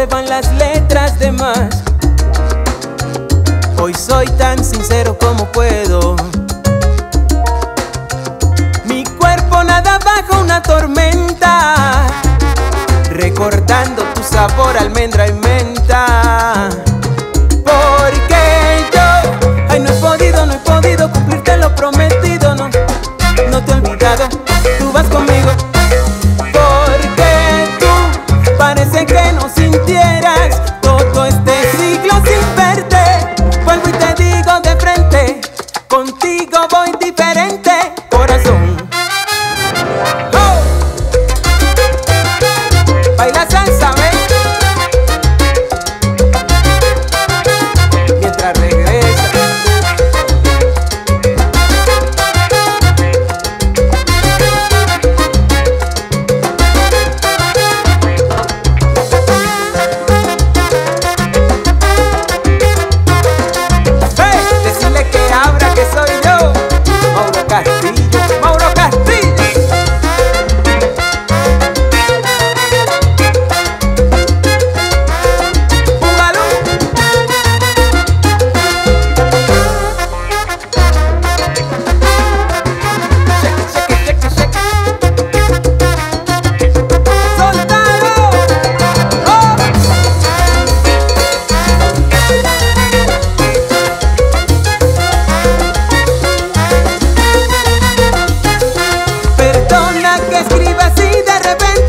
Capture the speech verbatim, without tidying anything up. se van las letras de más. Hoy soy tan sincero como puedo. Mi cuerpo nada bajo una tormenta, recordando tu sabor a almendra y menta. Porque yo, ay, no he podido, no he podido cumplirte lo prometido, no, no te he olvidado, tú vas conmigo. Porque tú parece que no sintieras todo este siglo sin verte. Vuelvo y te digo de frente, contigo voy diferente, corazón. Escriba así de repente.